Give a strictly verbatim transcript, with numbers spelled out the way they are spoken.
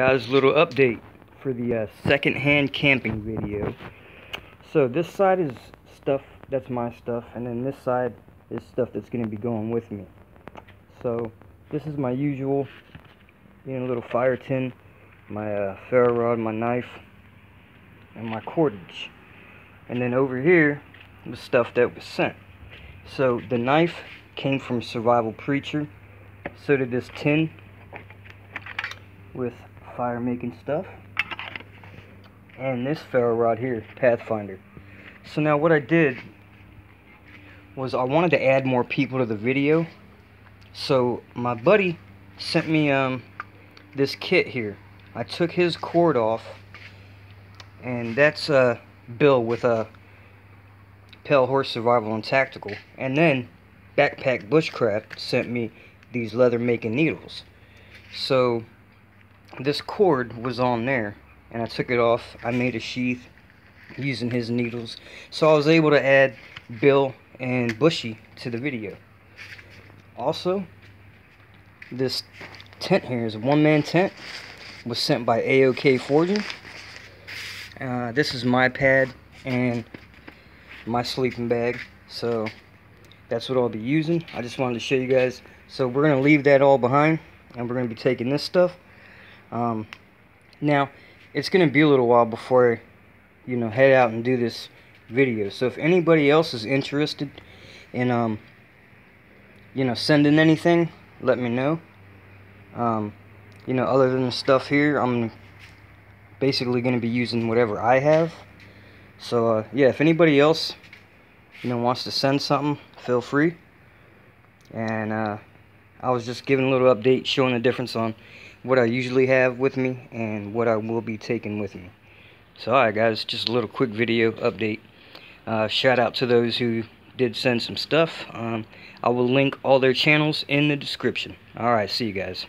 Guys, little update for the uh, second-hand camping video. So this side is stuff, that's my stuff, and then this side is stuff that's going to be going with me. So this is my usual, you know, little fire tin, my uh, ferro rod, my knife, and my cordage. And then over here was stuff that was sent. So the knife came from Survival Preacher, so did this tin with fire making stuff, and this ferro rod here, Pathfinder. So now what I did was I wanted to add more people to the video, so my buddy sent me um, this kit here. I took his cord off, and that's uh, Bill with a uh, Pale Horse Survival and Tactical, and then Backpack Bushcraft sent me these leather making needles. So this cord was on there, and I took it off. I made a sheath using his needles, so I was able to add Bill and Bushy to the video. Also, this tent here is a one-man tent, was sent by A O K Forging. Uh, this is my pad and my sleeping bag, so that's what I'll be using. I just wanted to show you guys. So we're going to leave that all behind, and we're going to be taking this stuff. Um, now, it's going to be a little while before I, you know, head out and do this video. So if anybody else is interested in, um, you know, sending anything, let me know. Um, you know, other than the stuff here, I'm basically going to be using whatever I have. So, uh, yeah, if anybody else, you know, wants to send something, feel free. And, uh, I was just giving a little update, showing the difference on what I usually have with me and what I will be taking with me. So alright guys, just a little quick video update. Uh, shout out to those who did send some stuff. Um, I will link all their channels in the description. Alright, see you guys.